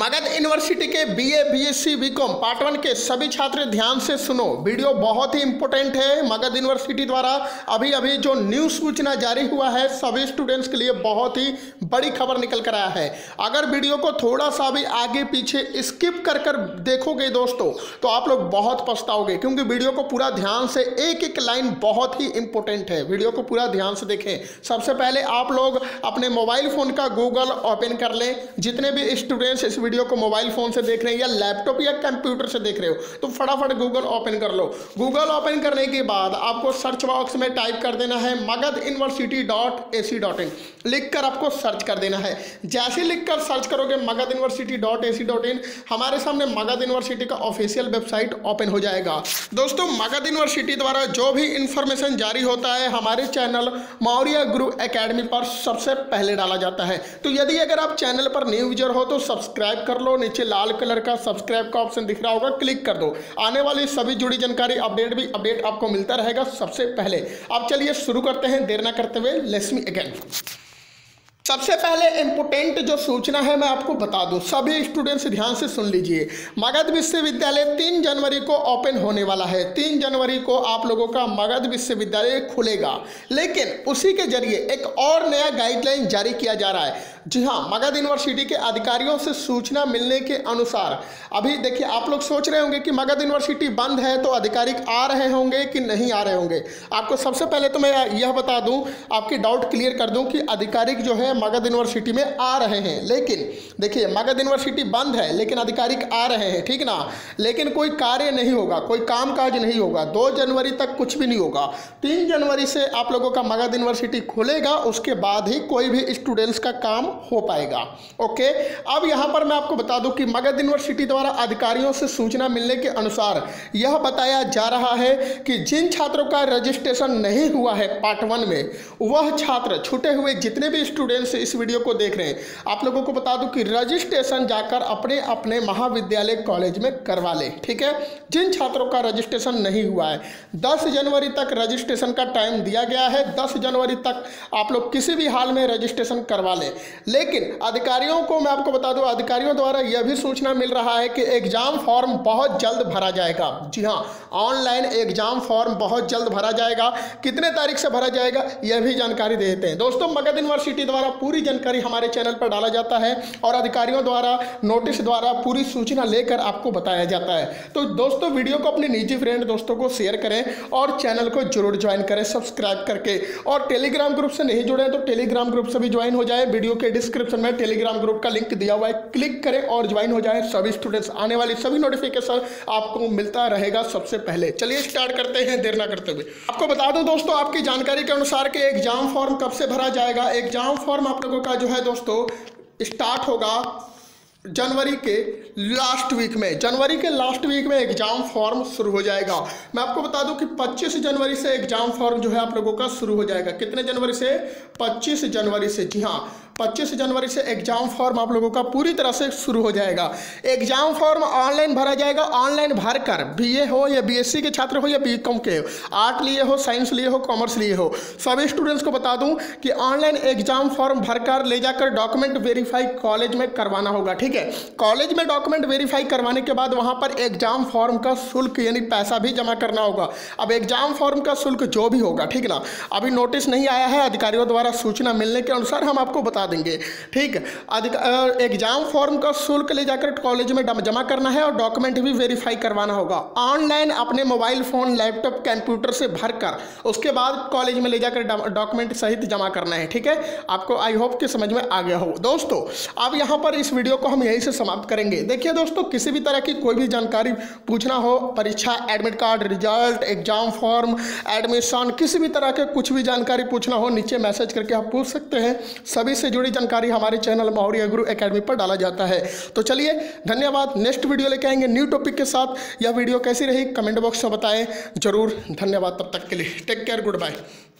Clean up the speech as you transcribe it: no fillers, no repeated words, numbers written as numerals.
Magadh university के BA, BSc, BCom part one के सभी छात्र ध्यान से सुनो। वीडियो बहुत ही इम्पोर्टेंट है। मगध यूनिवर्सिटी द्वारा अभी अभी जो न्यूज़ सूचना जारी हुआ है सभी स्टूडेंट्स के लिए बहुत ही बड़ी खबर निकल कर आया है। अगर वीडियो को थोड़ा सा भी आगे पीछे स्किप कर कर देखोगे दोस्तों तो आप लोग बहुत पछताओगे, क्योंकि वीडियो को पूरा ध्यान से एक एक लाइन बहुत ही इम्पोर्टेंट है। वीडियो को पूरा ध्यान से देखें। सबसे पहले आप लोग अपने मोबाइल फ़ोन का गूगल ओपन कर लें। जितने भी स्टूडेंट्स इस वीडियो को मोबाइल फोन से देख रहे हैं या लैपटॉप या कंप्यूटर से देख रहे हो तो फटाफट गूगल ओपन कर लो। गूगल ओपन करने के बाद आपको सर्च बॉक्स में टाइप कर देना है magadhuniversity.ac.in लिखकर आपको सर्च कर देना है। जैसे लिखकर सर्च करोगे magadhuniversity.ac.in हमारे सामने मगध यूनिवर्सिटी का ऑफिशियल वेबसाइट ओपन हो जाएगा। दोस्तों मगध यूनिवर्सिटी द्वारा जो भी इंफॉर्मेशन जारी होता है हमारे चैनल मौर्या गुरु एकेडमी पर सबसे पहले डाला जाता है। तो यदि अगर आप चैनल पर न्यू यूजर हो तो सब्सक्राइब कर लो। नीचे लाल कलर का सब्सक्राइब का ऑप्शन दिख रहा होगा, क्लिक कर दो। आने वाली सभी जुड़ी जानकारी अपडेट आपको मिलता रहेगा सबसे पहले। अब चलिए शुरू करते हैं, देर ना करते हुए। Let's meet again. सबसे पहले इम्पोर्टेंट जो सूचना है मैं आपको बता दूं, सभी स्टूडेंट्स ध्यान से सुन लीजिए। मगध विश्वविद्यालय 3 जनवरी को ओपन होने वाला है। 3 जनवरी को आप लोगों का मगध विश्वविद्यालय खुलेगा, लेकिन उसी के जरिए एक और नया गाइडलाइन जारी किया जा रहा है। जी हाँ, मगध यूनिवर्सिटी के अधिकारियों से सूचना मिलने के अनुसार अभी देखिए, आप लोग सोच रहे होंगे कि मगध यूनिवर्सिटी बंद है तो अधिकारी आ रहे होंगे कि नहीं आ रहे होंगे। आपको सबसे पहले तो मैं यह बता दूं, आपके डाउट क्लियर कर दूं कि अधिकारिक जो है मगध यूनिवर्सिटी में आ रहे हैं। लेकिन देखिए, मगध यूनिवर्सिटी बंद है लेकिन अधिकारिक आ रहे हैं, ठीक ना, लेकिन कोई कार्य नहीं होगा, कोई कामकाज नहीं होगा। 2 जनवरी तक कुछ भी नहीं होगा। 3 जनवरी से आप लोगों का मगध यूनिवर्सिटी खुलेगा, उसके बाद ही कोई भी स्टूडेंट्स का काम हो पाएगा। ओके, अब यहां पर मैं आपको बता दूं कि मगध यूनिवर्सिटी द्वारा अधिकारियों से सूचना मिलने के अनुसार यह बताया जा रहा है कि जिन छात्रों का रजिस्ट्रेशन नहीं हुआ है पार्ट वन में, वह छात्र छूटे हुए जितने भी स्टूडेंट्स इस वीडियो को देख रहे हैं, आप लोगों को बता दूं कि रजिस्ट्रेशन जाकर अपने अपने महाविद्यालय कॉलेज में करवा ले, ठीक है। जिन छात्रों का रजिस्ट्रेशन नहीं हुआ है, 10 जनवरी तक रजिस्ट्रेशन का टाइम दिया गया है। 10 जनवरी तक आप लोग किसी भी हाल में रजिस्ट्रेशन करवा लें। लेकिन अधिकारियों को मैं आपको बता दूं, अधिकारियों द्वारा यह भी सूचना मिल रहा है कि एग्जाम फॉर्म बहुत जल्द भरा जाएगा। जी हाँ, ऑनलाइन एग्जाम फॉर्म बहुत जल्द भरा जाएगा। कितने तारीख से भरा जाएगा यह भी जानकारी देते हैं। दोस्तों मगध यूनिवर्सिटी द्वारा पूरी जानकारी हमारे चैनल पर डाला जाता है और अधिकारियों द्वारा नोटिस द्वारा पूरी सूचना लेकर आपको बताया जाता है। तो दोस्तों वीडियो को अपने निजी फ्रेंड दोस्तों को शेयर करें और चैनल को जरूर ज्वाइन करें सब्सक्राइब करके। और टेलीग्राम ग्रुप से नहीं जुड़े तो टेलीग्राम ग्रुप से भी ज्वाइन हो जाए। वीडियो के डिस्क्रिप्शन में टेलीग्राम ग्रुप का लिंक दिया हुआ है, क्लिक करें और ज्वाइन हो जाएं। सभी स्टूडेंट्स आने वाली सभी नोटिफिकेशन आपको मिलता रहेगा सबसे पहले। चलिए स्टार्ट करते हैं, देर ना करते हुए। आपको बता दूं दोस्तों, आपकी जानकारी के अनुसार कि एग्जाम फॉर्म कब से भरा जाएगा। एग्जाम फॉर्म आप लोगों का जो है दोस्तों स्टार्ट होगा जनवरी के लास्ट वीक में। जनवरी के लास्ट वीक में एग्जाम फॉर्म शुरू हो जाएगा। मैं आपको बता दूं कि 25 जनवरी से एग्जाम फॉर्म जो है आप लोगों का शुरू हो जाएगा। कितने जनवरी से? 25 जनवरी से। जी हाँ, 25 जनवरी से एग्जाम फॉर्म आप लोगों का पूरी तरह से शुरू हो जाएगा। एग्जाम फॉर्म ऑनलाइन भरा जाएगा। ऑनलाइन भरकर बीए हो या बीएससी के छात्र हो या बीकॉम के, आर्ट लिए हो, साइंस लिए हो, कॉमर्स लिए हो, सभी स्टूडेंट्स को बता दूं कि ऑनलाइन एग्जाम फॉर्म भरकर ले जाकर डॉक्यूमेंट वेरीफाई कॉलेज में करवाना होगा, ठीक है। कॉलेज में डॉक्यूमेंट वेरीफाई करवाने के बाद वहां पर एग्जाम फॉर्म का शुल्क यानी पैसा भी जमा करना होगा। अब एग्जाम फॉर्म का शुल्क जो भी होगा, ठीक ना, अभी नोटिस नहीं आया है, अधिकारियों द्वारा सूचना मिलने के अनुसार हम आपको देंगे, ठीक। एग्जाम फॉर्म का शुल्क ले जाकर कॉलेज में जमा करना है और डॉक्यूमेंट भी वेरीफाई करवाना होगा। ऑनलाइन अपने मोबाइल फोन, लैपटॉप, कंप्यूटर से भरकर उसके बाद कॉलेज में ले जाकर डॉक्यूमेंट सहित जमा करना है, ठीक है। आपको आई होप कि समझ में आ गया हो दोस्तों। अब यहां पर इस वीडियो को हम यहीं से समाप्त करेंगे। देखिए दोस्तों, किसी भी तरह की कोई भी जानकारी पूछना हो, परीक्षा admit card, result, exam form, admission, किसी भी तरह के कुछ भी जानकारी पूछना हो, नीचे मैसेज करके आप पूछ सकते हैं। सभी से जुड़ी जानकारी हमारे चैनल मौर्या गुरु एकेडमी पर डाला जाता है। तो चलिए धन्यवाद, नेक्स्ट वीडियो लेके आएंगे न्यू टॉपिक के साथ। यह वीडियो कैसी रही कमेंट बॉक्स में बताएं जरूर। धन्यवाद, तब तक के लिए टेक केयर, गुड बाय।